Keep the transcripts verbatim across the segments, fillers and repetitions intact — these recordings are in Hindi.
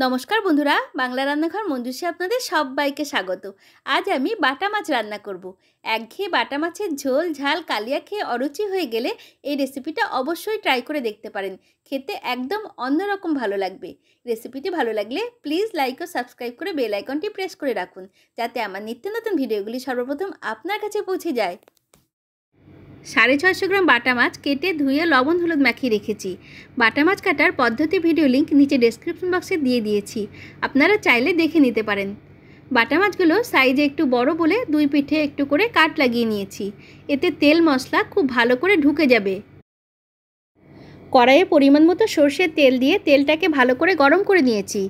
नमस्कार बंधुरा बांगला रान्नाघर मंजुषी आपनादेर सबाइके स्वागत। आज आमी बाटा माछ रान्ना करब। एकघेये बाटा माछेर झोल झाल कालिया खेये अरुचि हये गेले एई रेसिपिटा अवश्यई ट्राई करे देखते पारेन, खेते एकदम अन्यरकम भालो लागबे। रेसिपिटी भालो लागले प्लिज लाइक ओ सबस्क्राइब करे बेल आइकनटी प्रेस करे राखुन जाते आमार नित्य नतुन भिडियोगुली सर्वप्रथम आपनार काछे पौंछे जाय। साढ़े छयशो ग्राम बाटा माछ केटे धुए लवण हलुद माखिए रेखेछि। बाटा माछ काटार पद्धति भिडियो लिंक नीचे डेस्क्रिप्शन बक्से दिए दिएछि, आपनारा चाइले देखे निते पारेन। बाटा माछगुलो साइजे एकटु बड़ो बोले दुई पिठे एकटु करे काट लागिए निएछि, एते तेल मसला खूब भालो करे ढुके जाबे। कड़ाइये परिमाण मतो सर्षेर तेल दिए तेलटाके भालो करे गरम करे निएछि।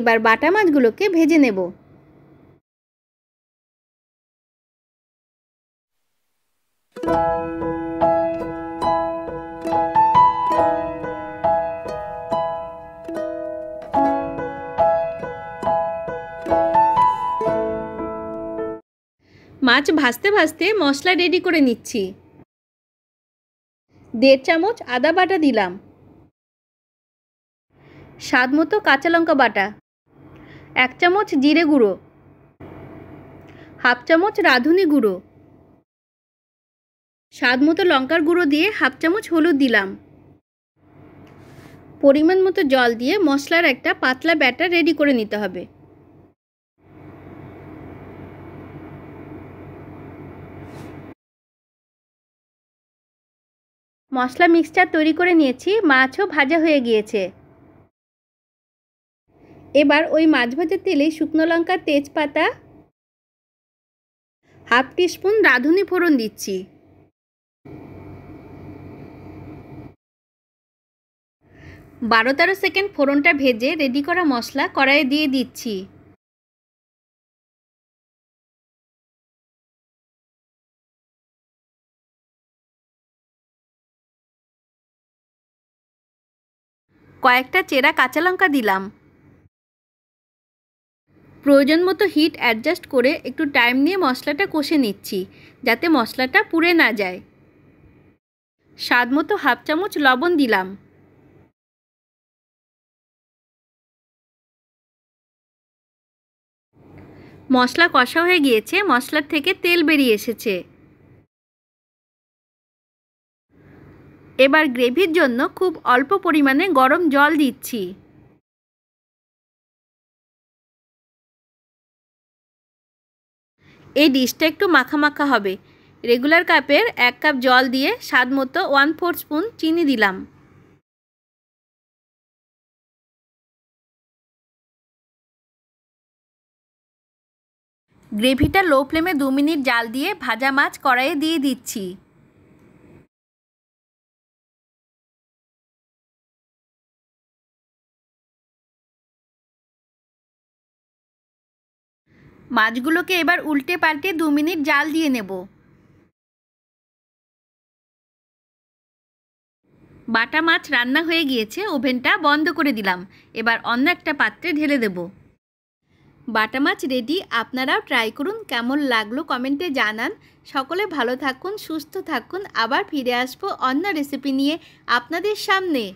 एबार बाटा माछगुलोके भेजे नेब। माछ भाजते भाजते मसला रेडी करे निच्छी। देड़ चामच आदा बाटा दिलाम, स्वाद मतो काँचा लंका बाटा, एक चामच जिरे गुड़ो, हाफ चामच राधुनी गुड़ो, स्वाद मतो लंकार गुड़ो दिए हाफ चामच हलुद दिलाम। परिमाण मतो जल दिए मसलार एकटा पातला बैटर रेडी करे निते हबे। मसला मिक्सचार तैरी करे निएछि, माछो भाजा हये गिएछे। एबार ओई माछ भाजार तेले शुकनो लंका तेजपाता हाफ टी स्पुन राधुनी फोड़न दिच्छी। बारो तेरो सेकेंड फोड़नटा भेजे रेडी करा मसला कड़ाइये दिए दिच्छी। कयेकटा चेरा काँचा लंका दिलाम। प्रयोजन मतो हिट एडजस्ट करे एकटु टाइम निये मसलाटा कषे निच्छी जाते मसलाटा पुड़े ना जाय। स्वाद मतो हाफ चामच लवण दिलाम। मसला कषा हये गिएछे, मसलार थेके तेल बेरिये एसेछे। एबार ग्रेभिर जोन्नो खूब अल्प परिमाणे गरम जल दिच्छी। एई डिशटा एकटु माखा माखा हबे। रेगुलार कापेर एक कप जल दिए स्वाद मतो वन फोर स्पुन चीनी दिलाम। ग्रेभिटा लो फ्लेमे दो मिनट जाल दिए भाजा माछ कड़ाइये दिए दिच्छी। মাছগুলোকে এবার উল্টে পাল্টে दो মিনিট জাল দিয়ে নেব। বাটা মাছ রান্না হয়ে গিয়েছে, ওভেনটা বন্ধ করে দিলাম। এবার অন্য একটা পাত্রে ঢেলে দেব। বাটা মাছ রেডি, আপনারাও ট্রাই করুন। কেমন লাগলো কমেন্টে জানান। সকলে ভালো থাকুন, সুস্থ থাকুন। আবার ফিরে আসবো অন্য রেসিপি নিয়ে আপনাদের সামনে।